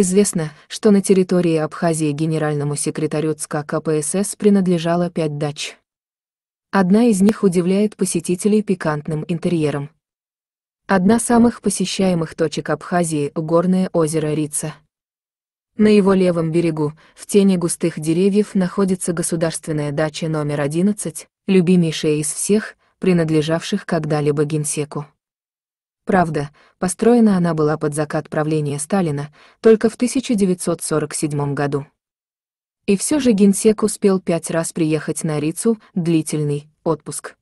Известно, что на территории Абхазии генеральному секретарю ЦК КПСС принадлежало 5 дач. Одна из них удивляет посетителей пикантным интерьером. Одна самых посещаемых точек Абхазии – горное озеро Рица. На его левом берегу, в тени густых деревьев, находится государственная дача номер 11, любимейшая из всех, принадлежавших когда-либо генсеку. Правда, построена она была под закат правления Сталина только в 1947 году. И все же генсек успел 5 раз приехать на Рицу – длительный отпуск.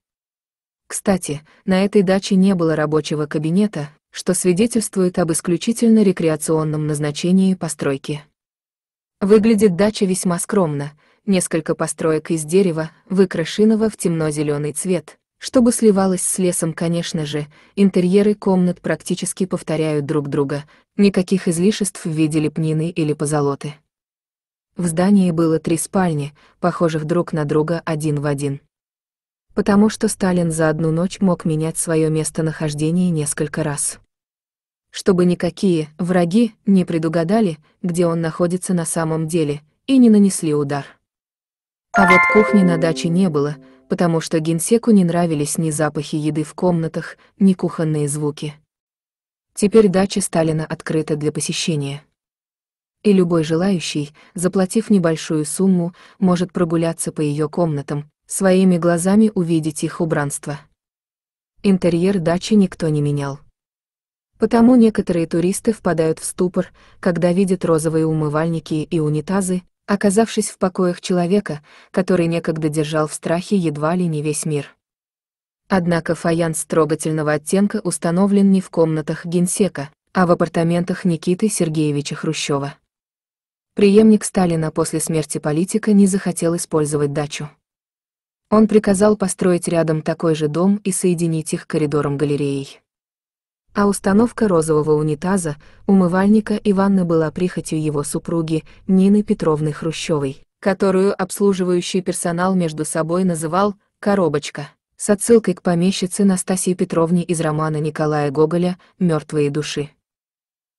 Кстати, на этой даче не было рабочего кабинета, что свидетельствует об исключительно рекреационном назначении постройки. Выглядит дача весьма скромно, несколько построек из дерева, выкрашенного в темно-зеленый цвет, чтобы сливалось с лесом, конечно же, интерьеры комнат практически повторяют друг друга, никаких излишеств в виде лепнины или позолоты. В здании было 3 спальни, похожих друг на друга один в один. Потому что Сталин за одну ночь мог менять свое местонахождение несколько раз. Чтобы никакие враги не предугадали, где он находится на самом деле, и не нанесли удар. А вот кухни на даче не было, потому что генсеку не нравились ни запахи еды в комнатах, ни кухонные звуки. Теперь дача Сталина открыта для посещения. И любой желающий, заплатив небольшую сумму, может прогуляться по ее комнатам, своими глазами увидеть их убранство. Интерьер дачи никто не менял. Потому некоторые туристы впадают в ступор, когда видят розовые умывальники и унитазы, оказавшись в покоях человека, который некогда держал в страхе едва ли не весь мир. Однако фаянс трогательного оттенка установлен не в комнатах генсека, а в апартаментах Никиты Сергеевича Хрущева. Преемник Сталина после смерти политика не захотел использовать дачу. Он приказал построить рядом такой же дом и соединить их коридором-галереей. А установка розового унитаза, умывальника и ванны была прихотью его супруги Нины Петровны Хрущевой, которую обслуживающий персонал между собой называл «коробочка», с отсылкой к помещице Настасии Петровне из романа Николая Гоголя «Мертвые души».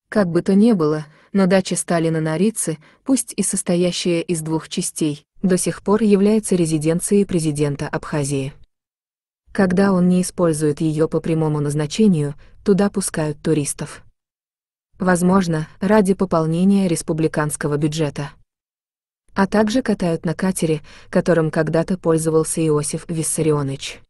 Как бы то ни было, но дача Сталина на Рице, пусть и состоящая из 2 частей, до сих пор является резиденцией президента Абхазии. Когда он не использует ее по прямому назначению, туда пускают туристов. Возможно, ради пополнения республиканского бюджета. А также катают на катере, которым когда-то пользовался Иосиф Виссарионович.